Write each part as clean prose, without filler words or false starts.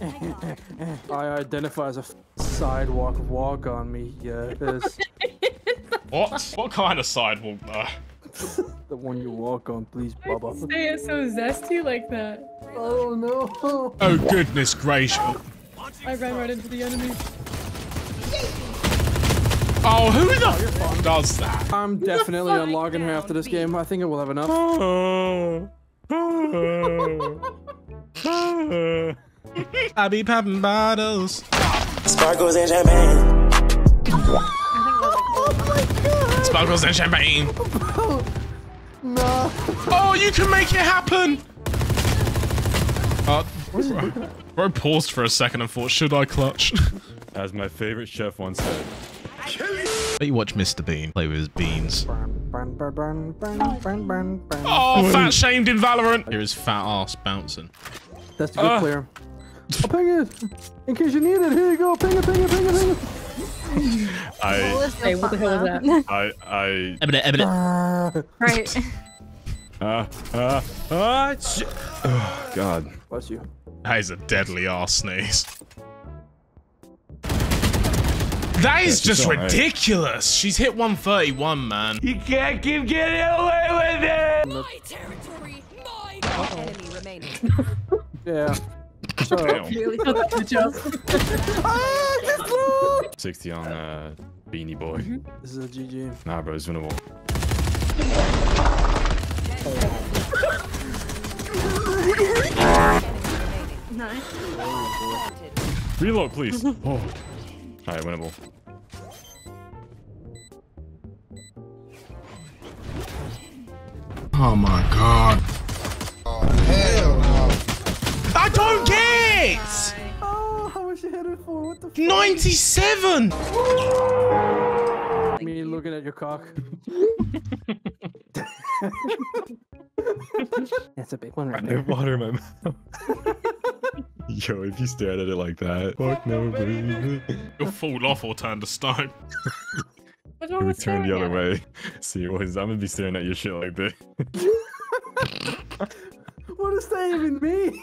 I identify as a sidewalk walk on me. Yeah, it is. What? What kind of sidewalk though? The one you walk on, please, Bubba. Why did you say it so zesty like that? Oh no! Oh goodness gracious! I ran right into the enemy. Oh, who the fuck does that? I'm definitely unlogging her after this game. I think it will have enough. I be popping bottles. Sparkles and champagne. Sparkles and champagne. No. Oh, you can make it happen. Bro paused for a second and thought, should I clutch? As my favorite chef once said. Let you watch Mr. Bean play with his beans. Oh, fat shamed in Valorant. Hear his fat ass bouncing. That's a good player. I'll ping it. In case you need it, here you go. Ping it, ping it, ping it, ping it. Hey, what the hell is that? Right. Oh, God. Bless you. That is a deadly ass sneeze. That is just ridiculous. She's hit 131, man. You can't keep getting away with it. My territory, my enemy remaining. Yeah. So. Oh, 60 on Beanie Boy. This is a GG. Nah, bro, it's winnable. Nice. Reload, please. Oh. Alright, winnable. Oh my god. Oh hell no. I don't get it! Oh, how much you hit it for? What the fuck? 97! Me looking at your cock. That's a big one right there. I have water in my mouth. Yo, if you stared at it like that, fuck no, baby. You'll fall off or turn to stone. You turn the other way. See, I'm gonna be staring at your shit like this. What does that even mean?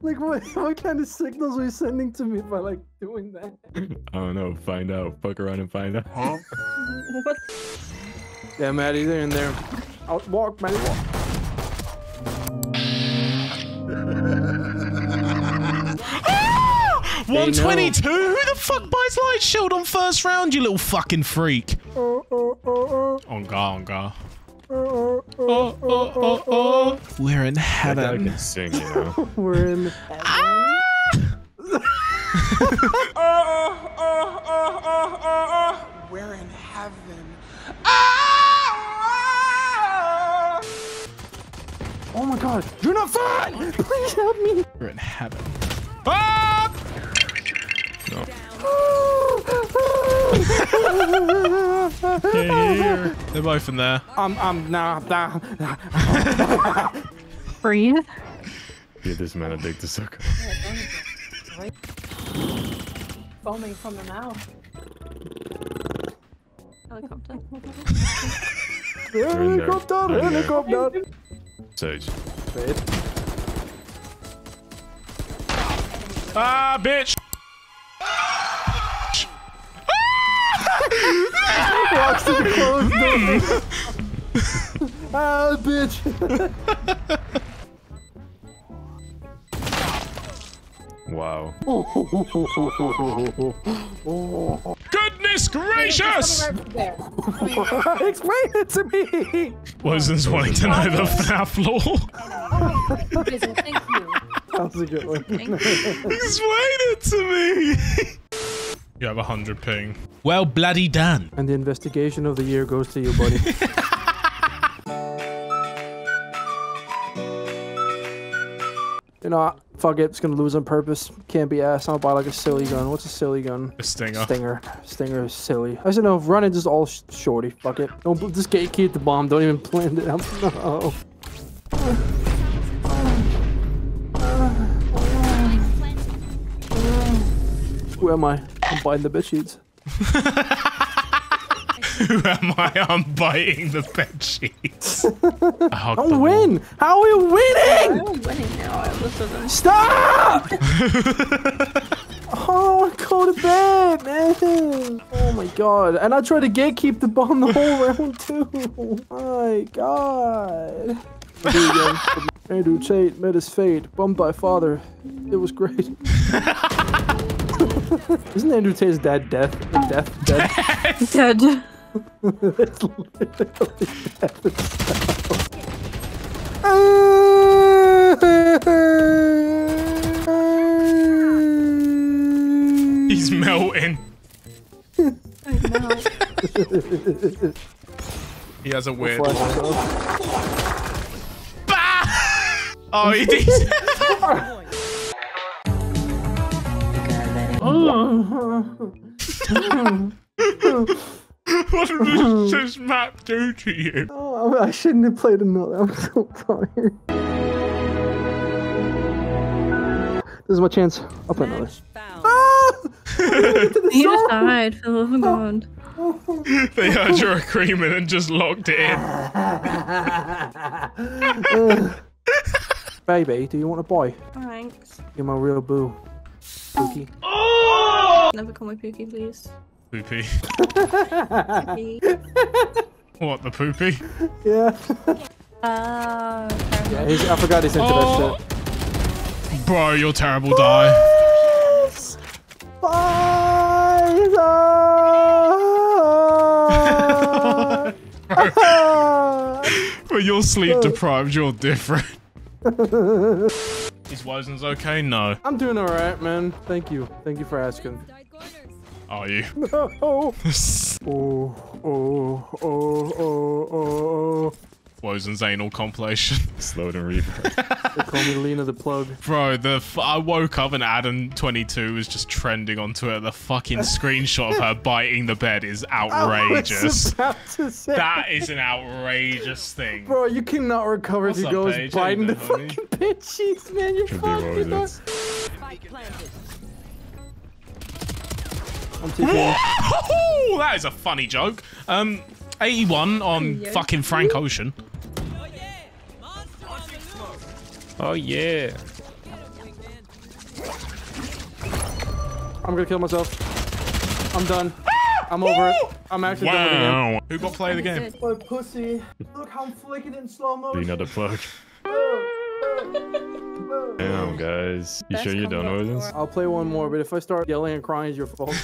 Like what kind of signals are you sending to me by like doing that? I don't know. Find out. Fuck around and find out. Huh? What? Yeah, Maddie, they're in there. Out, walk, Maddie, walk. 122? Who the fuck buys light shield on first round, you little fucking freak? On guard. Oh. We're in heaven. I can sing, you know. We're in heaven. Ah! We're in heaven. Ah! Oh my god. You're not fine! Please help me. We're in heaven. Ah! No. Here. They're both in there. Nah. Breathe. Give this man a dick to suck. Foaming from the mouth. Helicopter. Helicopter. Sage. Ah, bitch. Walks to the clothes, ah, bitch. Wow. Goodness gracious! Explain it to me! Wozenz wanting to know the FNAF lore. Thank you. That was a good one. Explain it to me! You have 100 ping. Well, bloody done. And the investigation of the year goes to you, buddy. You know, fuck it. It's gonna lose on purpose. Can't be asked. I'll buy like a silly gun. What's a silly gun? A stinger. Stinger is silly. I said no. Run it just all shorty. Fuck it. Don't just gatekeep the bomb. Don't even plan it out. No. Who am I? I'm biting the bed sheets. Who am I? I'm biting the bed sheets. I'll win! How are you winning? I'm winning now. I looked at them. Stop! Oh, go to bed, man. Oh my god. And I tried to gatekeep the bomb the whole round, too. Oh my god. Andrew Tate met his fate. Bummed by father. It was great. Isn't Andrew Tate's dad dead? Dead. It's literally death. He's melting. He has a weird bah! Oh, he did. What does this map do to you? Oh, I shouldn't have played another. I'm so sorry. This is my chance. I'll play another. Ah! You just died, for the love of God. They heard your agreement and just locked it in. Baby, do you want a boy? Thanks. You're my real boo. Pookie. Oh! Never call me Pookie, please. Poopy. Poopy. What, the poopy? Yeah. Yeah, I forgot he's into that shit. Bro, you're terrible. Yes! Die. Bye. But you're sleep deprived. You're different. Is Wozenz okay? No. I'm doing all right, man. Thank you. Thank you for asking. Are you? No. Wozenz anal compilation. Slow to reverb. They call me Lena the plug. Bro, I woke up and Adam22 was just trending on Twitter. The fucking screenshot of her biting the bed is outrageous. I was about to say. That is an outrageous thing. Bro, you cannot recover if you go biting the fucking bed sheets, man. You're fucking up. That is a funny joke. 81 on fucking Frank Ocean. Oh yeah. I'm gonna kill myself. I'm done. I'm over it. I'm actually done with the game. Who got play the game? My pussy. Look how I'm flicking in slow motion. Lena the plug. Damn, guys. You sure you're done with this? I'll play one more, but if I start yelling and crying, it's your fault.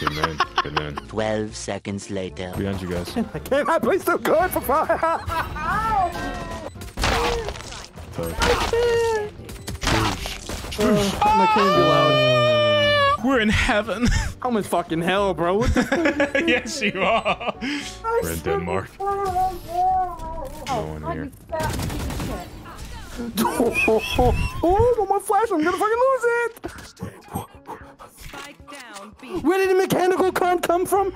Good man, good man. 12 seconds later. Behind you guys. I can't play so good for fire. I can't be loud. We're in heaven. I'm in fucking hell, bro. What the yes, you are. We're in Denmark. No one here. Oh, my flash, I'm gonna fucking lose it! Where did the mechanical cunt come from?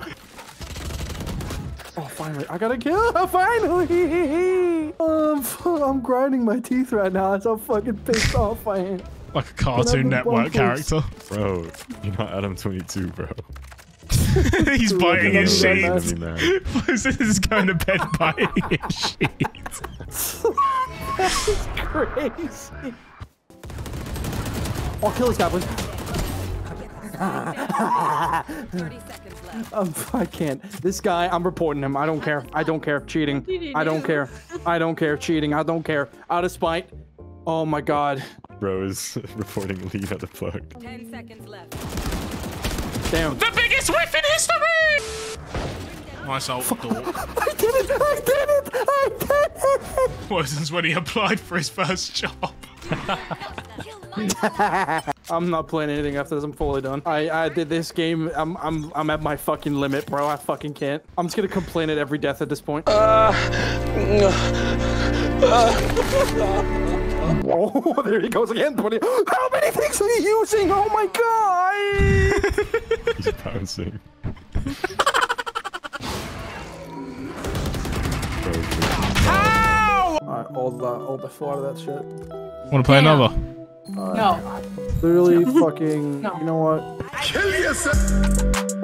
Oh, finally, I gotta kill her, finally! I'm grinding my teeth right now, so I'm fucking pissed off I am. Like a Cartoon Network character. Bro, you're not Adam22, bro. He's biting his sheets. This is going to bed biting his sheets. That is crazy. I'll kill this guy, please. 30 seconds left. I can't. This guy, I'm reporting him. I don't care. I don't care. Cheating. I don't care. I don't care. Cheating. I don't care. Out of spite. Oh my god. Bro is reporting Lena the plug. 10 seconds left. Damn. The biggest whiff in history! Nice ult. I did it! I did it! I did it! Wozenz when he applied for his first job. I'm not playing anything after this. I'm fully done. I did this game. I'm at my fucking limit, bro. I fucking can't. I'm just gonna complain at every death at this point. Oh, there he goes again. 20. How many things are you using? Oh my god! He's pouncing. Ow! Alright, hold the floor of that shit. Wanna play another? No. Literally fucking. No. You know what? Kill yourself!